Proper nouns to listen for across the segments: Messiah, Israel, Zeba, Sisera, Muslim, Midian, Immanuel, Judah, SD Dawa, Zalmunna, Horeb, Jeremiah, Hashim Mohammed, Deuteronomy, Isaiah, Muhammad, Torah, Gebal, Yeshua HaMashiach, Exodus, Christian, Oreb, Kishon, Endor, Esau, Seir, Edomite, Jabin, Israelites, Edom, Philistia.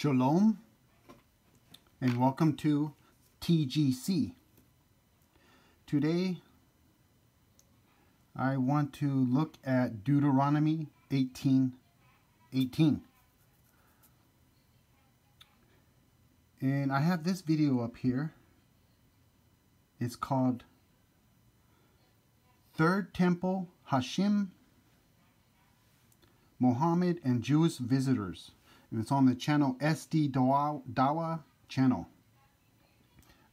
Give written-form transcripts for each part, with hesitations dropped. Shalom and welcome to TGC. Today I want to look at Deuteronomy 18:18. And I have this video up here. It's called Third Temple Hashim Mohammed and Jewish Visitors. And it's on the channel SD Dawa channel.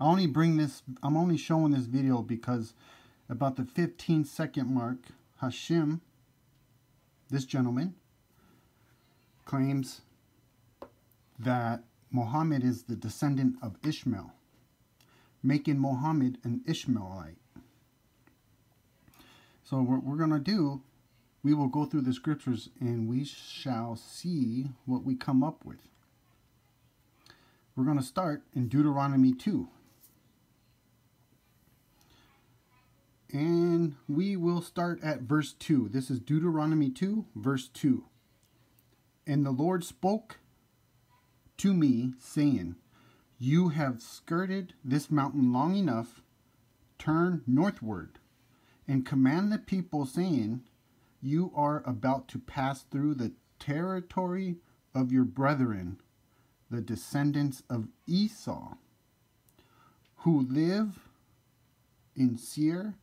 I'm only showing this video because about the 15-second mark, Hashim, this gentleman, claims that Muhammad is the descendant of Ishmael, making Muhammad an Ishmaelite. So what we're going to do, we will go through the scriptures and we shall see what we come up with. We're going to start in Deuteronomy 2. And we will start at verse 2. This is Deuteronomy 2, verse 2. And the Lord spoke to me, saying, "You have skirted this mountain long enough. Turn northward, and command the people, saying, you are about to pass through the territory of your brethren, the descendants of Esau, who live in Seir,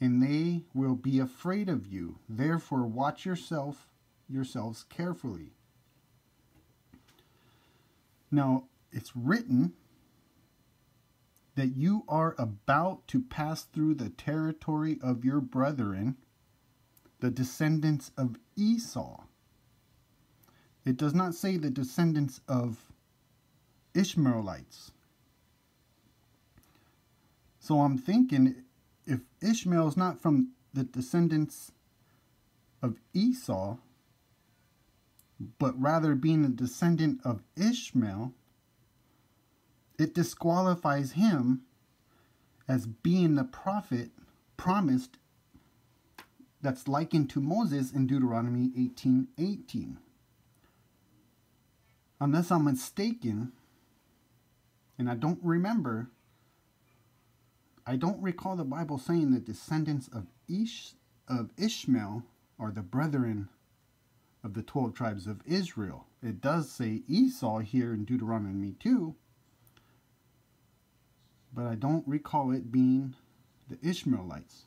and they will be afraid of you. Therefore, watch yourselves carefully." Now, it's written that you are about to pass through the territory of your brethren, the descendants of Esau. It does not say the descendants of Ishmaelites. So I'm thinking, if Ishmael is not from the descendants of Esau, but rather being a descendant of Ishmael, it disqualifies him as being the prophet promised, that's likened to Moses in Deuteronomy 18:18. Unless I'm mistaken, and I don't recall the Bible saying the descendants of Ishmael are the brethren of the 12 tribes of Israel. It does say Esau here in Deuteronomy 2, but I don't recall it being the Ishmaelites.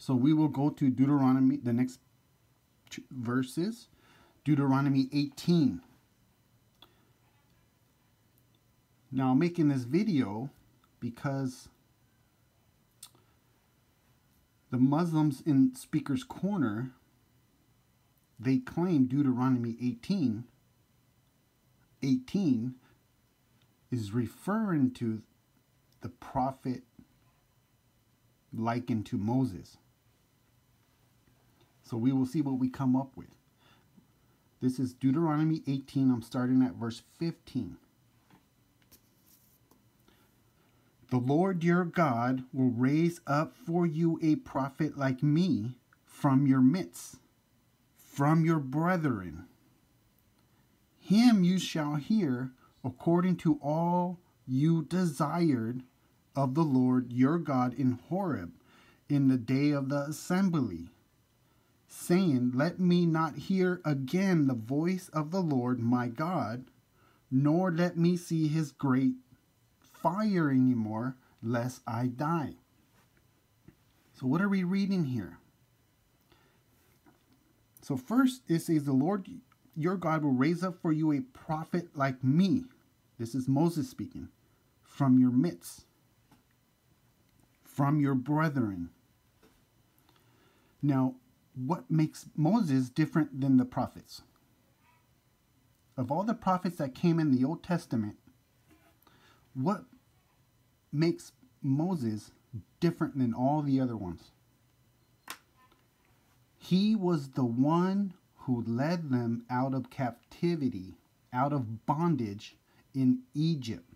So we will go to Deuteronomy, the next verses, Deuteronomy 18. Now, I'm making this video because the Muslims in Speakers Corner, they claim Deuteronomy 18:18 is referring to the prophet likened to Moses. So we will see what we come up with. This is Deuteronomy 18. I'm starting at verse 15. "The Lord your God will raise up for you a prophet like me from your midst, from your brethren. Him you shall hear according to all you desired of the Lord your God in Horeb in the day of the assembly, saying, let me not hear again the voice of the Lord my God, nor let me see his great fire anymore, lest I die." So what are we reading here? So first it says, "The Lord your God will raise up for you a prophet like me." This is Moses speaking. "From your midst, from your brethren." Now, what makes Moses different than the prophets? Of all the prophets that came in the Old Testament, what makes Moses different than all the other ones? He was the one who led them out of captivity, out of bondage in Egypt.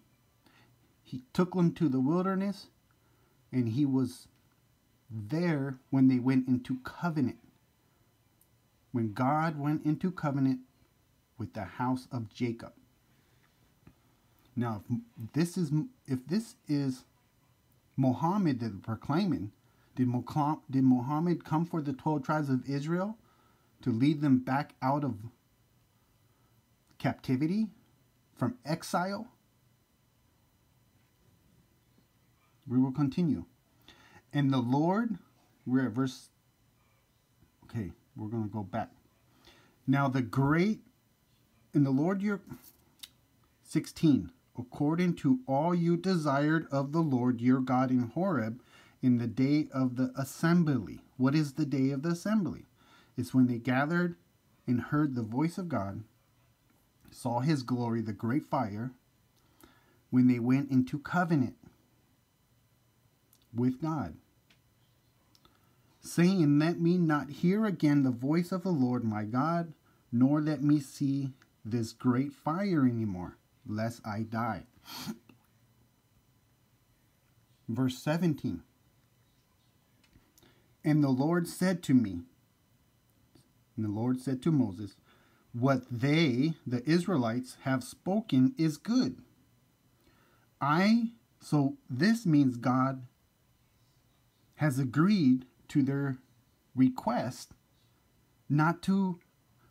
He took them to the wilderness, and he was there when they went into covenant. When God went into covenant with the house of Jacob. Now, if this is Muhammad that they're proclaiming, did Muhammad come for the 12 tribes of Israel to lead them back out of captivity, from exile? We will continue. And the Lord, we're at verse, okay, we're going to go back. Now the great, and the Lord your, 16, according to all you desired of the Lord your God in Horeb in the day of the assembly. What is the day of the assembly? It's when they gathered and heard the voice of God, saw his glory, the great fire, when they went into covenant with God, saying, let me not hear again the voice of the Lord my God, nor let me see this great fire anymore, lest I die. Verse 17. And the Lord said to me, and the Lord said to Moses, what they, the Israelites, have spoken is good. So this means God has agreed to their request not to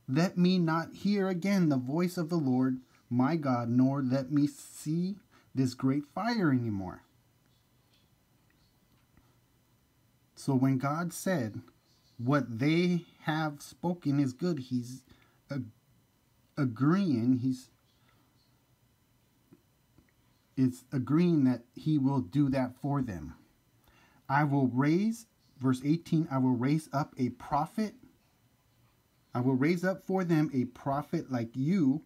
let me not hear again the voice of the Lord my God, nor let me see this great fire anymore. So when God said, what they have spoken is good, he's agreeing, it's agreeing that he will do that for them. I will raise, verse 18, I will raise up a prophet. I will raise up for them a prophet like you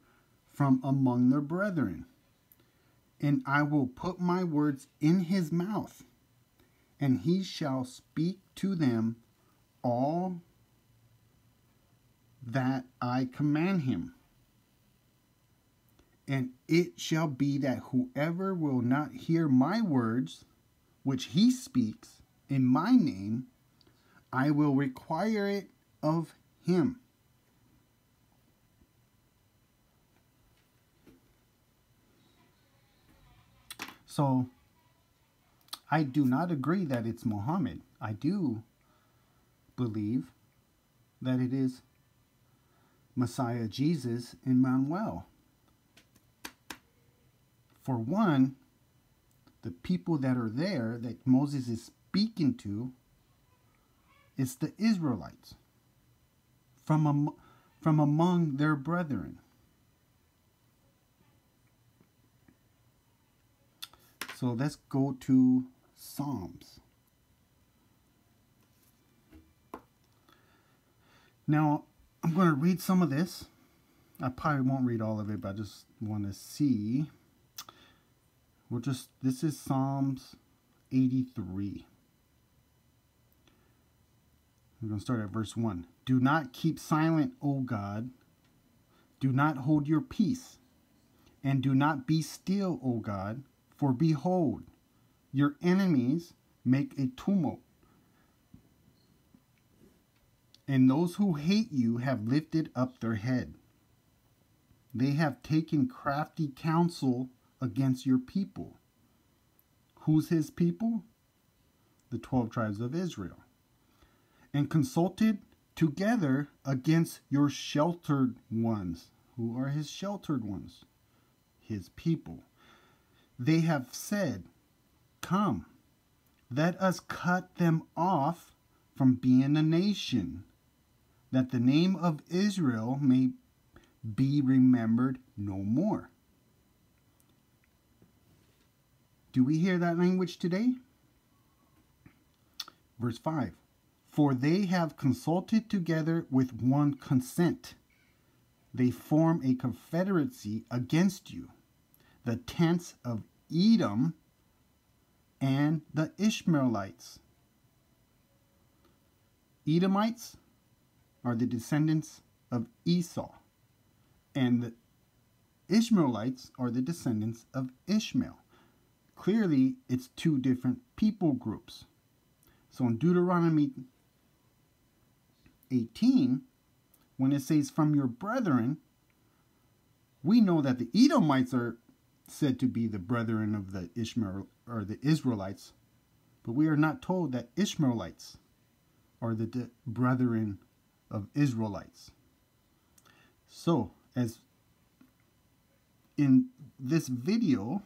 from among their brethren. And I will put my words in his mouth, and he shall speak to them all that I command him. And it shall be that whoever will not hear my words, which he speaks in my name, I will require it of him. So, I do not agree that it's Muhammad. I do believe that it is Messiah Jesus, Immanuel. For one, the people that are there that Moses is speaking to, it's the Israelites from among their brethren. So let's go to Psalms. Now I'm going to read some of this. I probably won't read all of it, but I just want to see. This is Psalms 83. I'm going to start at verse 1. Do not keep silent, O God. Do not hold your peace. And do not be still, O God. For behold, your enemies make a tumult. And those who hate you have lifted up their head. They have taken crafty counsel against your people. Who's his people? The 12 tribes of Israel. And consulted together against your sheltered ones. Who are his sheltered ones? His people. They have said, come, let us cut them off from being a nation, that the name of Israel may be remembered no more. Do we hear that language today? Verse 5. For they have consulted together with one consent. They form a confederacy against you, the tents of Edom and the Ishmaelites. Edomites are the descendants of Esau, and the Ishmaelites are the descendants of Ishmael. Clearly, it's two different people groups. So in Deuteronomy 18, when it says from your brethren, we know that the Edomites are said to be the brethren of the Ishmael or the Israelites, but we are not told that Ishmaelites are the brethren of Israelites. So, as in this video,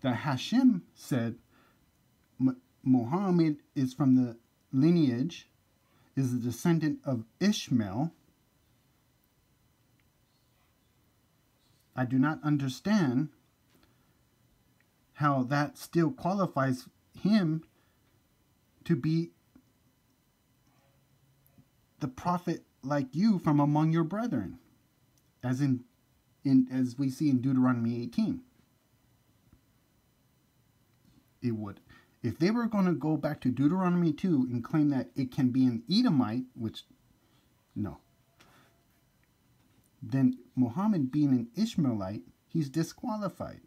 the Hashim said Muhammad is from the lineage, is a descendant of Ishmael. I do not understand how that still qualifies him to be the prophet like you from among your brethren, as as we see in Deuteronomy 18. It would, if they were going to go back to Deuteronomy 2 and claim that it can be an Edomite, which no, then Muhammad being an Ishmaelite, he's disqualified.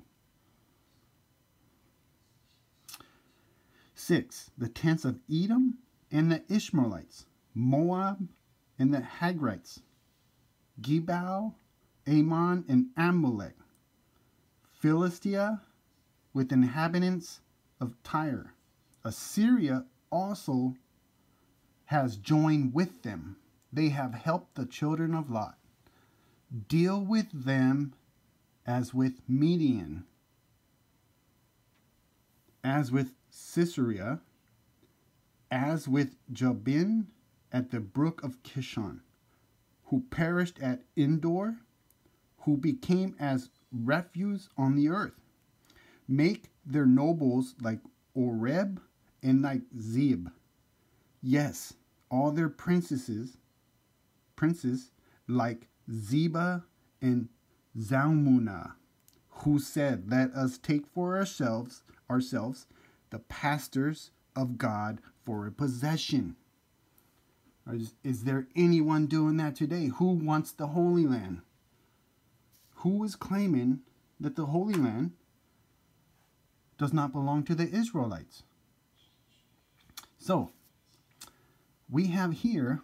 6. The tents of Edom and the Ishmaelites, Moab and the Hagrites, Gebal, Ammon, and Amalek, Philistia with inhabitants of Tyre. Assyria also has joined with them. They have helped the children of Lot. Deal with them as with Midian, as with Sisera, as with Jabin at the brook of Kishon, who perished at Endor, who became as refuse on the earth. Make their nobles like Oreb and like Zeb. Yes, all their princes like Zeba and Zalmunna, who said, let us take for ourselves the pastors of God for a possession. Is there anyone doing that today? Who wants the Holy Land? Who is claiming that the Holy Land does not belong to the Israelites? So, we have here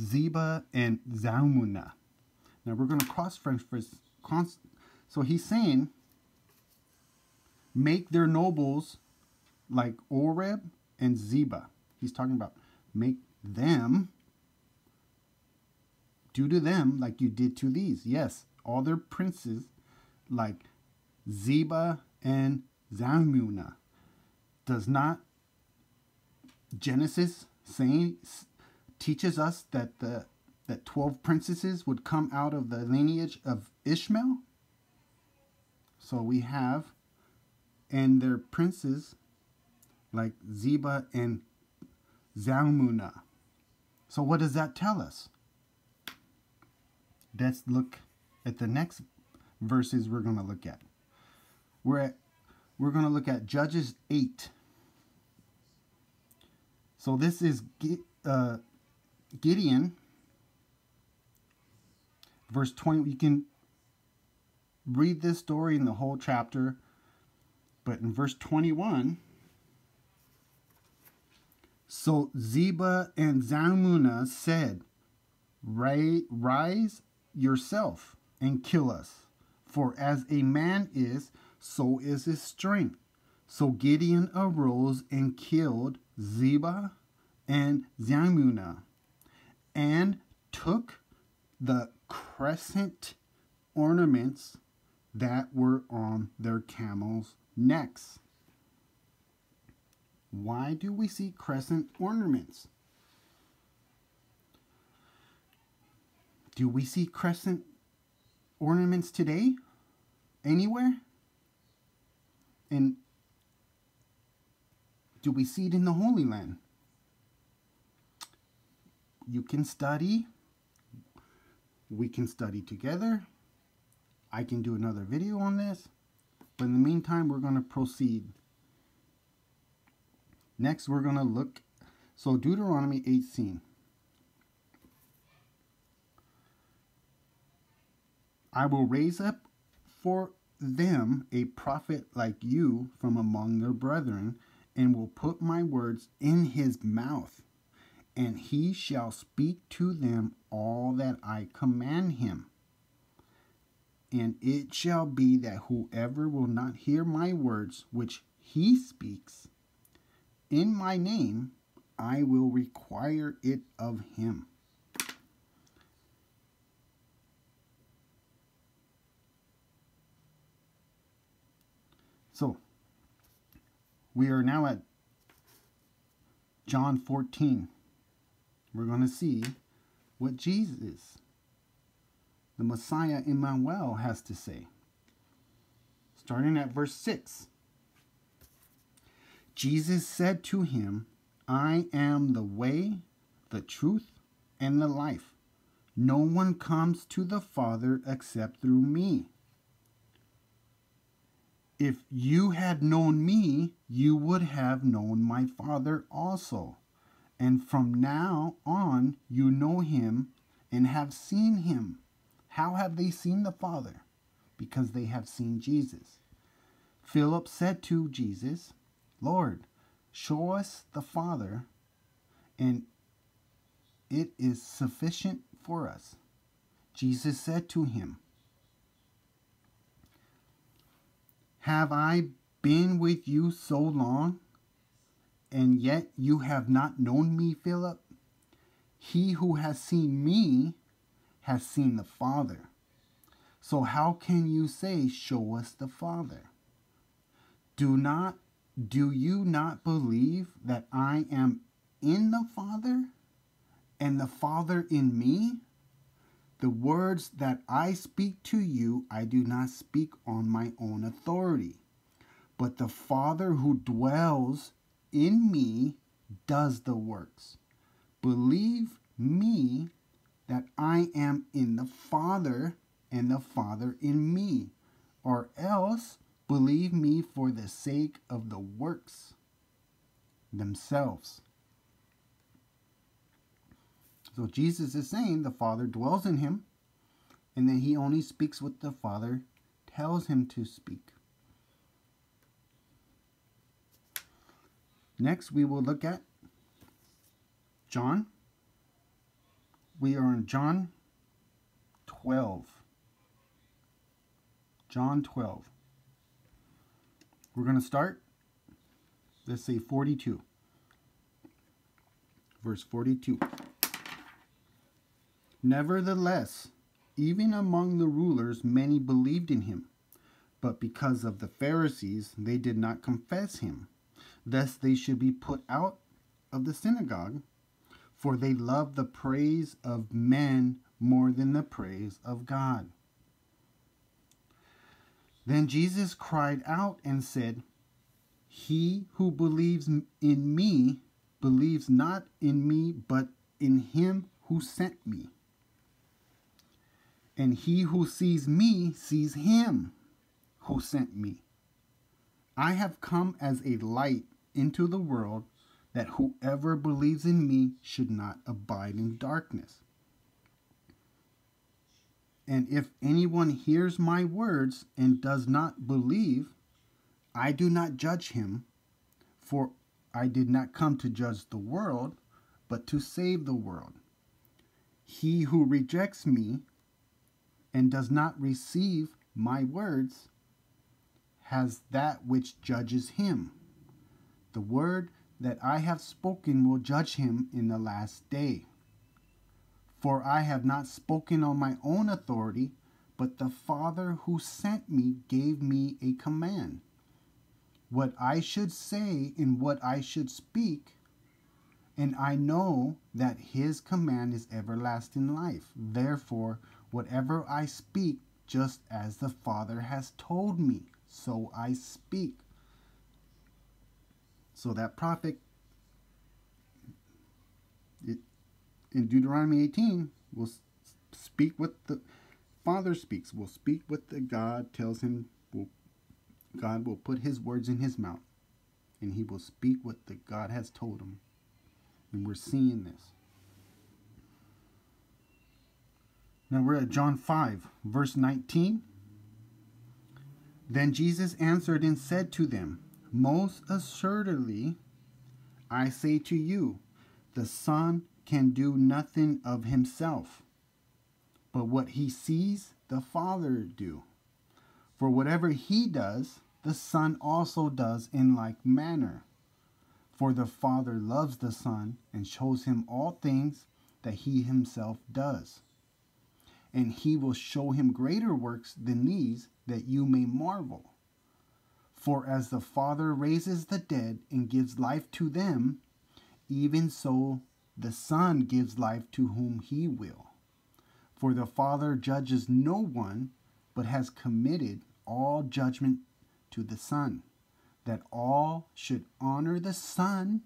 Zeba and Zalmunna. Now we're going to cross-reference. So he's saying, make their nobles like Oreb and Zeba. He's talking about make them, do to them like you did to these. Yes, all their princes like Zeba and Zalmunna. Does not Genesis saying teaches us that that 12 princesses would come out of the lineage of Ishmael? So we have, and their princes like Zeba and Zalmunna. So what does that tell us? Let's look at the next verses we're going to look at. We're going to look at Judges 8. So this is Gideon, verse 20, you can read this story in the whole chapter, but in verse 21, so Zeba and Zalmunna said, rise yourself and kill us, for as a man is, so is his strength. So Gideon arose and killed Zeba and Zalmunna, and took the crescent ornaments that were on their camels' necks. Why do we see crescent ornaments? Do we see crescent ornaments today? Anywhere? And do we see it in the Holy Land? You can study. We can study together. I can do another video on this. But in the meantime, we're going to proceed. Next, we're going to look. So Deuteronomy 18. I will raise up for them a prophet like you from among their brethren, and will put my words in his mouth. And he shall speak to them all that I command him. And it shall be that whoever will not hear my words, which he speaks, in my name, I will require it of him. So, we are now at John 14. We're going to see what Jesus, the Messiah Immanuel, has to say. Starting at verse 6. Jesus said to him, I am the way, the truth, and the life. No one comes to the Father except through me. If you had known me, you would have known my Father also. And from now on, you know him and have seen him. How have they seen the Father? Because they have seen Jesus. Philip said to Jesus, Lord, show us the Father, and it is sufficient for us. Jesus said to him, have I been with you so long, and yet you have not known me, Philip? He who has seen me has seen the Father. So how can you say, show us the Father? Do you not believe that I am in the Father, and the Father in me? The words that I speak to you, I do not speak on my own authority. But the Father who dwells in me does the works. Believe me that I am in the Father and the Father in me, or else believe me for the sake of the works themselves. So Jesus is saying the Father dwells in him, and then he only speaks what the Father tells him to speak. Next, we will look at John. We are in John 12. John 12. We're going to start, let's say 42. Verse 42. Nevertheless, even among the rulers, many believed in him. But because of the Pharisees, they did not confess him, lest they should be put out of the synagogue. For they loved the praise of men more than the praise of God. Then Jesus cried out and said, he who believes in me, believes not in me, but in him who sent me. And he who sees me sees him who sent me. I have come as a light into the world, that whoever believes in me should not abide in darkness. And if anyone hears my words and does not believe, I do not judge him, for I did not come to judge the world, but to save the world. He who rejects me and does not receive my words has that which judges him. The word that I have spoken will judge him in the last day. For I have not spoken on my own authority, but the Father who sent me gave me a command, what I should say and what I should speak. And I know that his command is everlasting life. Therefore, whatever I speak, just as the Father has told me, so I speak. So that prophet in Deuteronomy 18 will speak what the Father speaks, will speak what the God tells him. God will put his words in his mouth, and he will speak what the God has told him. And we're seeing this. Now we're at John 5, verse 19. Then Jesus answered and said to them, most assuredly, I say to you, the Son can do nothing of himself, but what he sees the Father do. For whatever he does, the Son also does in like manner. For the Father loves the Son and shows him all things that he himself does. And he will show him greater works than these, that you may marvel. For as the Father raises the dead and gives life to them, even so the Son gives life to whom he will. For the Father judges no one, but has committed all judgment to the Son, that all should honor the Son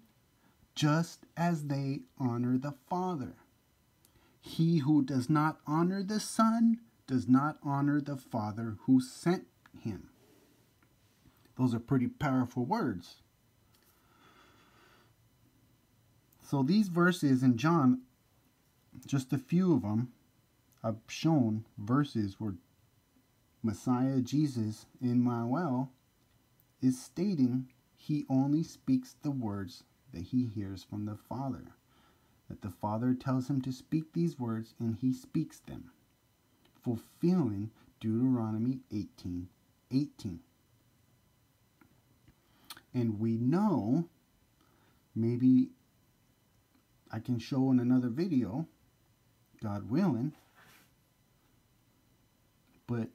just as they honor the Father. He who does not honor the Son does not honor the Father who sent him. Those are pretty powerful words. So these verses in John, just a few of them, I've shown verses where Messiah Jesus, Immanuel, is stating he only speaks the words that he hears from the Father. That the Father tells him to speak these words and he speaks them, fulfilling Deuteronomy 18:18. And we know, maybe I can show in another video, God willing, but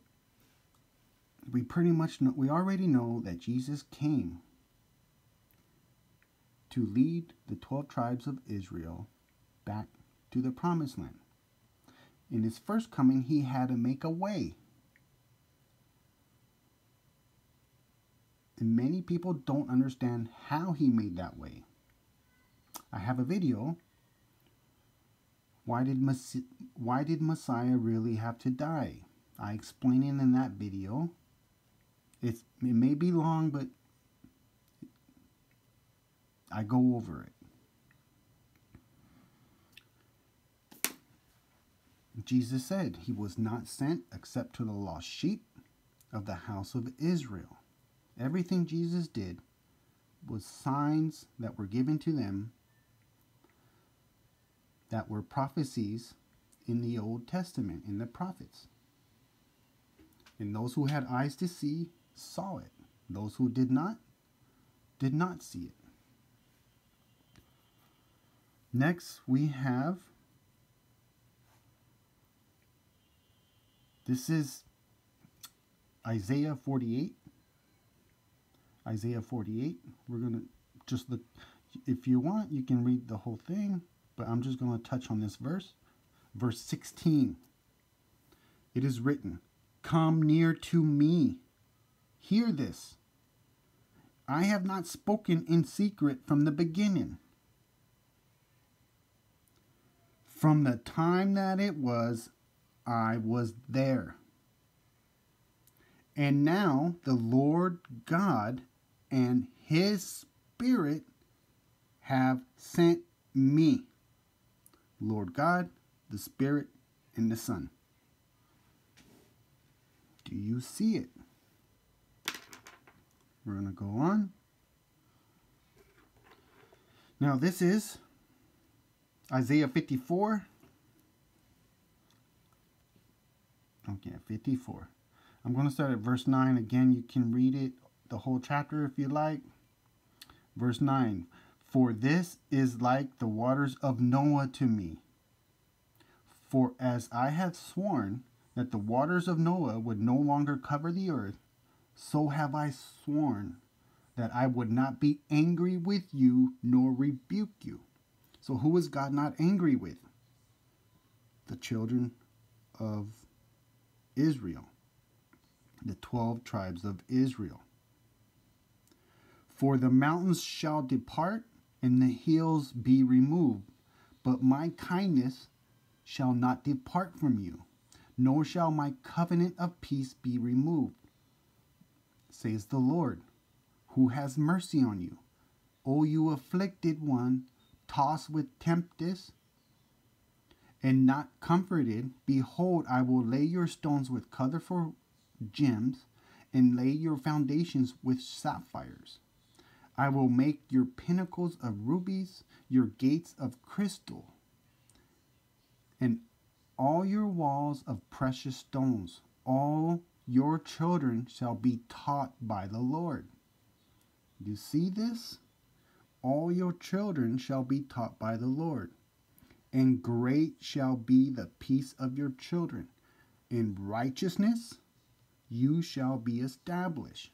we pretty much know, we already know that Jesus came to lead the 12 tribes of Israel back to the promised land. In his first coming, he had to make a way. And many people don't understand how he made that way. I have a video. Why did Messiah really have to die? I explain it in that video. It may be long, but I go over it. Jesus said he was not sent except to the lost sheep of the house of Israel. Everything Jesus did was signs that were given to them that were prophecies in the Old Testament, in the prophets. And those who had eyes to see, saw it. Those who did not see it. Next, we have, this is Isaiah 48. Isaiah 48, we're going to just look, if you want, you can read the whole thing, but I'm just going to touch on this verse. Verse 16, it is written, "Come near to me. Hear this. I have not spoken in secret from the beginning. From the time that it was, I was there. And now the Lord God and his Spirit have sent me." Lord God, the Spirit, and the Son. Do you see it? We're going to go on. Now this is Isaiah 54. Okay, 54. I'm going to start at verse 9. Again, you can read it, the whole chapter if you like. Verse 9. "For this is like the waters of Noah to me. For as I have sworn that the waters of Noah would no longer cover the earth, so have I sworn that I would not be angry with you nor rebuke you." So who is God not angry with? The children of Israel, the 12 tribes of Israel. "For the mountains shall depart and the hills be removed, but my kindness shall not depart from you, nor shall my covenant of peace be removed, says the Lord, who has mercy on you, O you afflicted one, tossed with tempest, and not comforted. Behold, I will lay your stones with colour for gems, and lay your foundations with sapphires. I will make your pinnacles of rubies, your gates of crystal, and all your walls of precious stones. All your children shall be taught by the Lord. You see this? All your children shall be taught by the Lord. And great shall be the peace of your children. In righteousness you shall be established.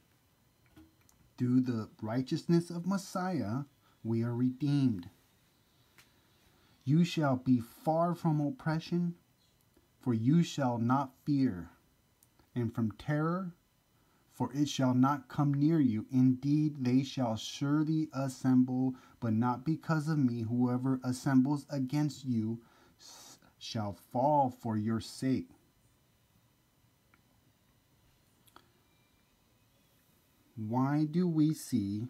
Through the righteousness of Messiah we are redeemed. You shall be far from oppression, for you shall not fear, and from terror, for it shall not come near you. Indeed, they shall surely assemble, but not because of me. Whoever assembles against you shall fall for your sake. Why do we see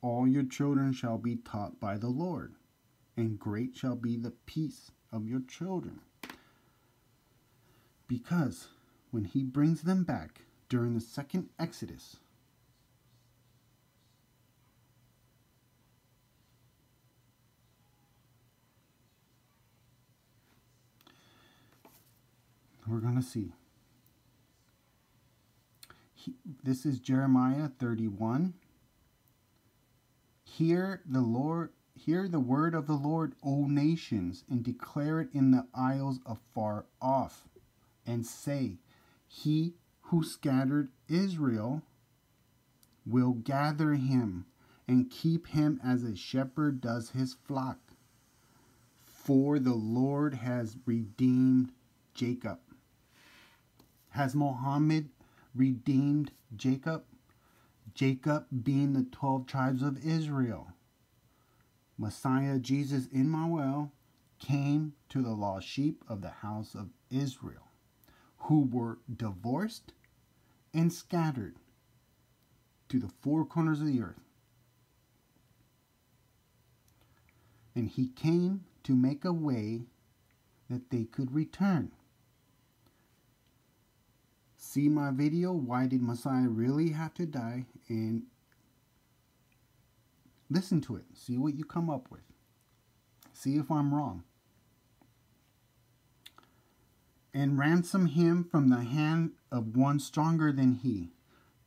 all your children shall be taught by the Lord, and great shall be the peace of your children? Because when he brings them back during the second Exodus, we're going to see. This is Jeremiah 31. Hear the word of the Lord, O nations, and declare it in the isles afar off, and say, He who scattered Israel will gather him and keep him as a shepherd does his flock. For the Lord has redeemed Jacob. Has Muhammad redeemed Jacob? Jacob being the 12 tribes of Israel. Messiah Jesus Immanuel came to the lost sheep of the house of Israel, who were divorced and scattered to the four corners of the earth. And he came to make a way that they could return. See my video, Why Did Messiah Really Have to Die? And listen to it. See what you come up with. See if I'm wrong. And ransom him from the hand of one stronger than he.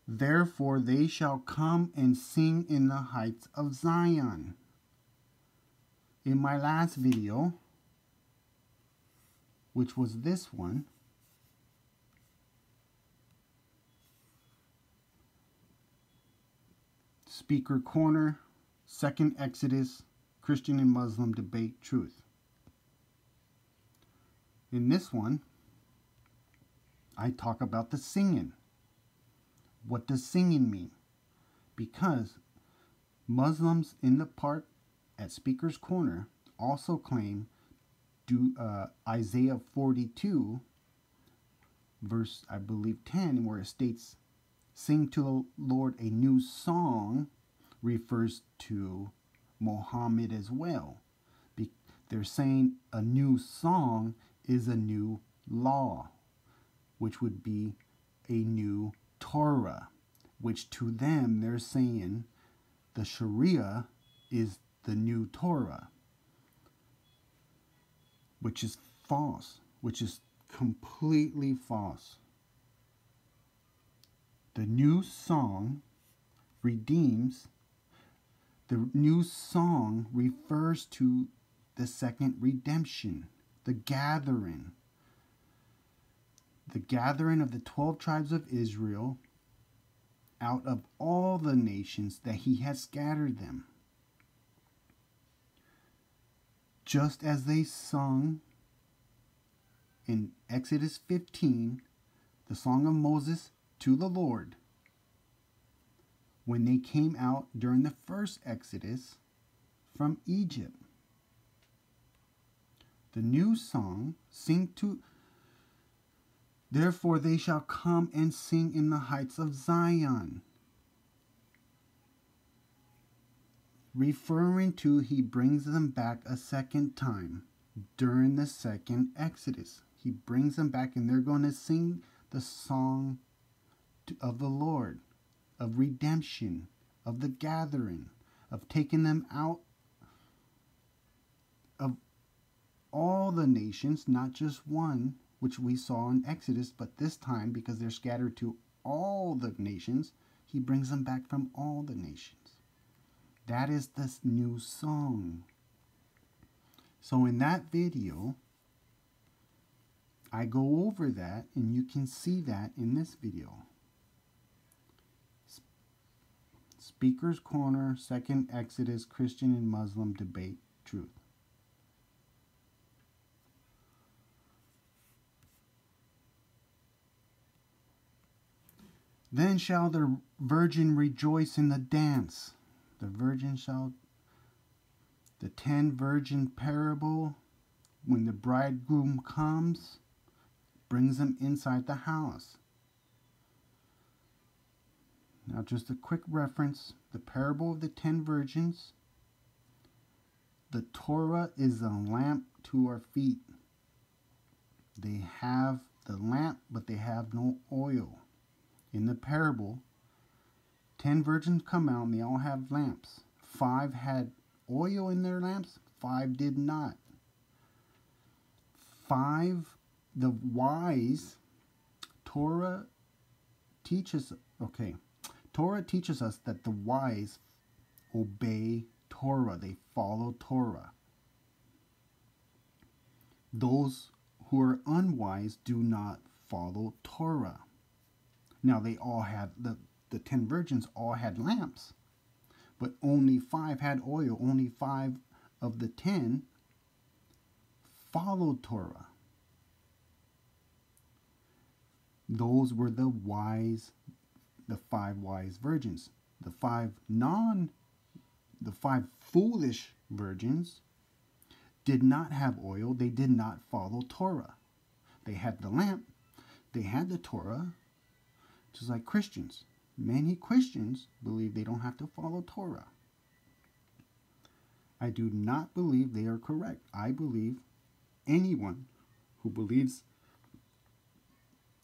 Therefore they shall come and sing in the heights of Zion. In my last video, which was this one, Speaker Corner, Second Exodus, Christian and Muslim Debate Truth. In this one, I talk about the singing. What does singing mean? Because Muslims in the park at Speakers Corner also claim Isaiah 42, verse I believe 10, where it states, "Sing to the Lord a new song," refers to Muhammad as well. They're saying a new song is a new law, which would be a new Torah, which to them they're saying the Sharia is the new Torah, which is false, which is completely false. The new song redeems, the new song refers to the second redemption, the gathering. The gathering of the 12 tribes of Israel out of all the nations that he has scattered them. Just as they sung in Exodus 15, the song of Moses to the Lord, when they came out during the first Exodus from Egypt. The new song, therefore they shall come and sing in the heights of Zion, referring to he brings them back a second time during the second Exodus. He brings them back and they're going to sing the song of the Lord, of redemption, of the gathering, of taking them out of all the nations, not just one, which we saw in Exodus, but this time, because they're scattered to all the nations, he brings them back from all the nations. That is this new song. So in that video, I go over that, and you can see that in this video. Speakers Corner, Second Exodus, Christian and Muslim Debate, Truth. Then shall the virgin rejoice in the dance. The virgin shall... The 10 virgin parable, when the bridegroom comes, brings them inside the house. Now just a quick reference, the parable of the 10 virgins. The Torah is a lamp to our feet. They have the lamp, but they have no oil. In the parable, 10 virgins come out and they all have lamps. 5 had oil in their lamps, 5 did not. 5, the wise, Torah teaches us that the wise obey Torah. They follow Torah. Those who are unwise do not follow Torah. Now they all had, the 10 virgins all had lamps, but only 5 had oil. Only 5 of the 10 followed Torah. Those were the wise, the 5 wise virgins. The 5 foolish virgins did not have oil. They did not follow Torah. They had the lamp. They had the Torah, just like Christians. Many Christians believe they don't have to follow Torah. I do not believe they are correct. I believe anyone who believes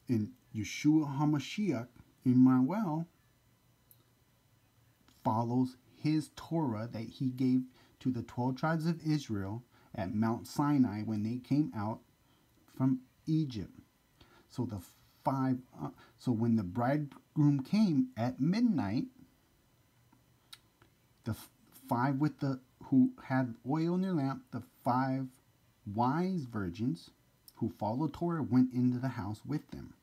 in Yeshua HaMashiach, Immanuel, follows his Torah that he gave to the 12 tribes of Israel at Mount Sinai when they came out from Egypt. So the when the bridegroom came at midnight, the 5 with the who had oil in their lamp, the 5 wise virgins who followed Torah went into the house with them.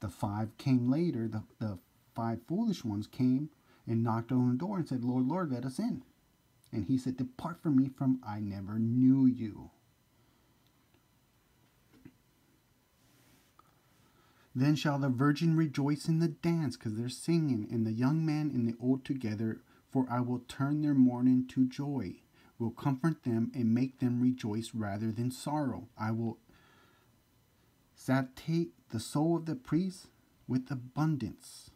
The 5 came later. The 5 foolish ones came and knocked on the door and said, "Lord, Lord, let us in." And he said, "Depart from me, from I never knew you." Then shall the virgin rejoice in the dance, because they're singing, and the young man and the old together, for I will turn their mourning to joy, will comfort them and make them rejoice rather than sorrow. I will satiate the soul of the priest with abundance.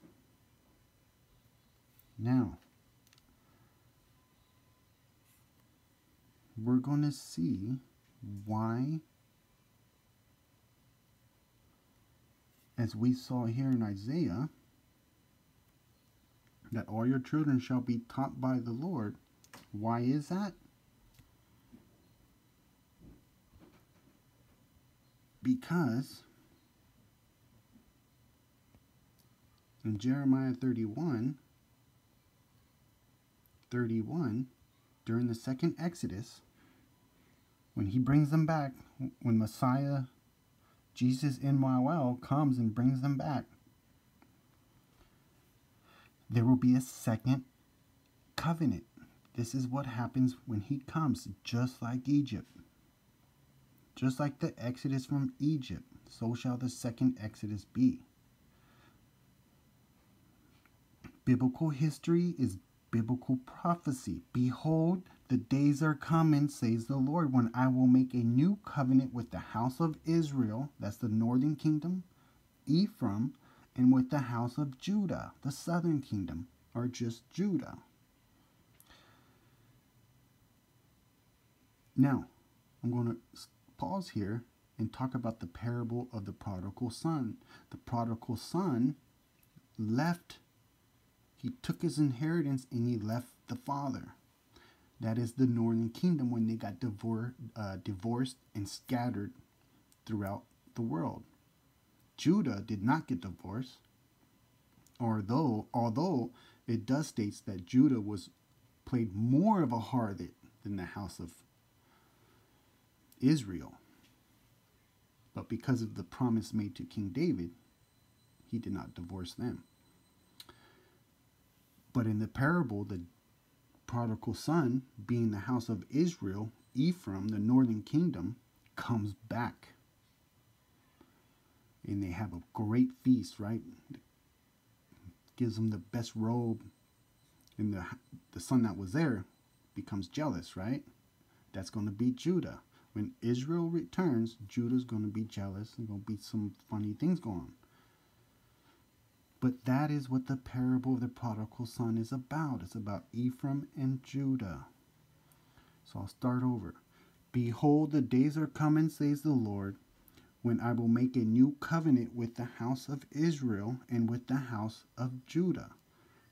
Now, we're going to see why, as we saw here in Isaiah, that all your children shall be taught by the Lord. Why is that? Because in Jeremiah 31, during the second Exodus, when he brings them back, when Messiah Jesus Immanuel comes and brings them back, there will be a second covenant. This is what happens when he comes, just like Egypt. Just like the Exodus from Egypt, so shall the second Exodus be. Biblical history is biblical prophecy. Behold, the days are coming, says the Lord, when I will make a new covenant with the house of Israel, that's the northern kingdom, Ephraim, and with the house of Judah, the southern kingdom, or just Judah. Now, I'm going to pause here and talk about the parable of the prodigal son. The prodigal son left, he took his inheritance and he left the father. That is the northern kingdom when they got divorced and scattered throughout the world. Judah did not get divorced, although it does states that Judah was played more of a harlot than the house of Israel. But because of the promise made to King David, he did not divorce them. But in the parable, the prodigal son, being the house of Israel, Ephraim, the northern kingdom, comes back. And they have a great feast, right? Gives them the best robe. And the son that was there becomes jealous, right? That's going to be Judah. When Israel returns, Judah's going to be jealous. There's going to be some funny things going on. But that is what the parable of the prodigal son is about. It's about Ephraim and Judah. So I'll start over. Behold, the days are coming, says the Lord, when I will make a new covenant with the house of Israel and with the house of Judah,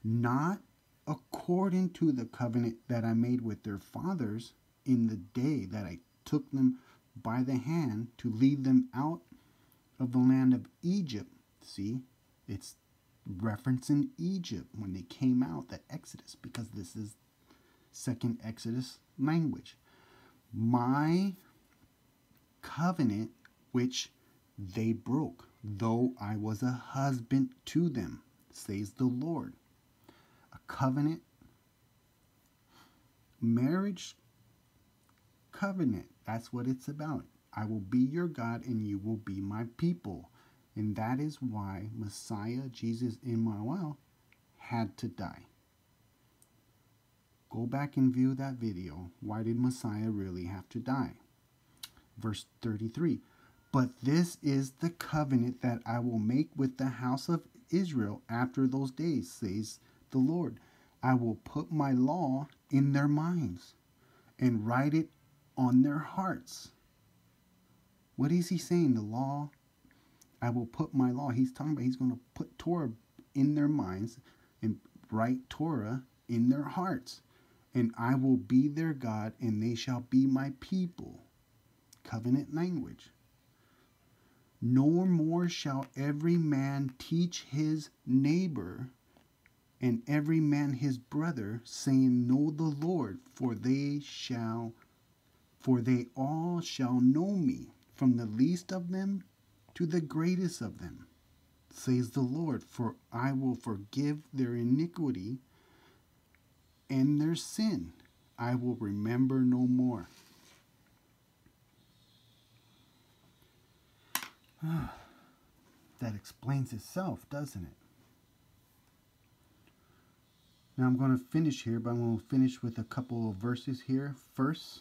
not according to the covenant that I made with their fathers in the day that I took them by the hand to lead them out of the land of Egypt. See, it's referencing Egypt when they came out, the Exodus, because this is second Exodus language. My covenant, which they broke, though I was a husband to them, says the Lord. A covenant, marriage covenant, that's what it's about. I will be your God and you will be my people. And that is why Messiah, Jesus, Immanuel, had to die. Go back and view that video. Why did Messiah really have to die? Verse 33. But this is the covenant that I will make with the house of Israel after those days, says the Lord. I will put my law in their minds and write it on their hearts. What is he saying? The law. I will put my law. He's talking about he's going to put Torah in their minds and write Torah in their hearts. And I will be their God and they shall be my people. Covenant language. No more shall every man teach his neighbor and every man his brother, saying, Know the Lord, for they all shall know me, from the least of them to the greatest of them, says the Lord, for I will forgive their iniquity and their sin. I will remember no more. That explains itself, doesn't it? Now I'm going to finish here, but I'm going to finish with a couple of verses here first.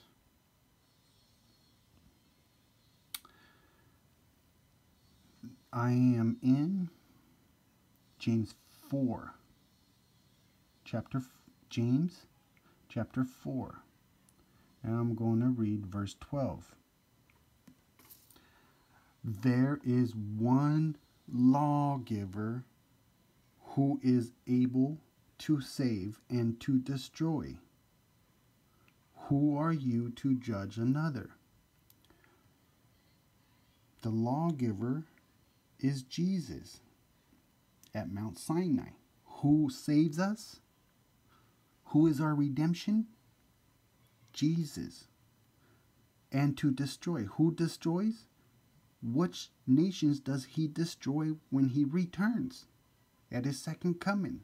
I am in James chapter 4, and I'm going to read verse 12. There is one lawgiver who is able to save and to destroy. Who are you to judge another? The lawgiver is Jesus at Mount Sinai. Who saves us? Who is our redemption? Jesus. And to destroy. Who destroys? Which nations does he destroy when he returns at his second coming?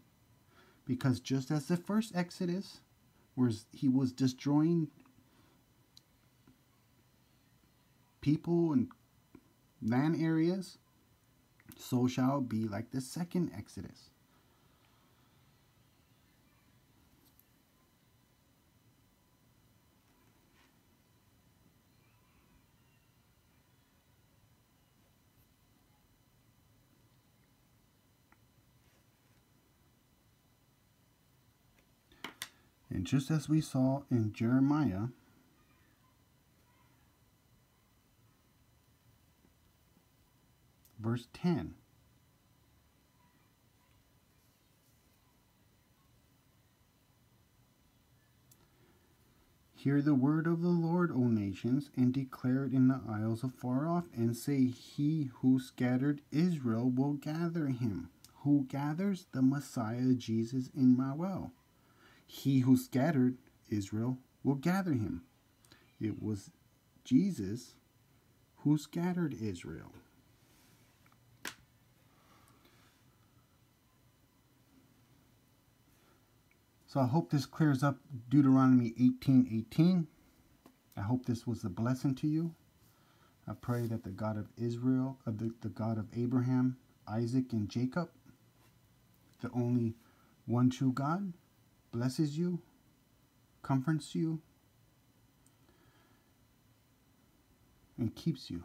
Because just as the first Exodus, where he was destroying people and land areas, so shall it be like the second Exodus. And just as we saw in Jeremiah, verse 10, Hear the word of the Lord, O nations, and declare it in the isles afar off, and say, He who scattered Israel will gather him. Who gathers? The Messiah, Jesus, Immanuel. He who scattered Israel will gather him. It was Jesus who scattered Israel. So I hope this clears up Deuteronomy 18:18. I hope this was a blessing to you. I pray that the God of Israel, the God of Abraham, Isaac, and Jacob, the only one true God, blesses you, comforts you, and keeps you.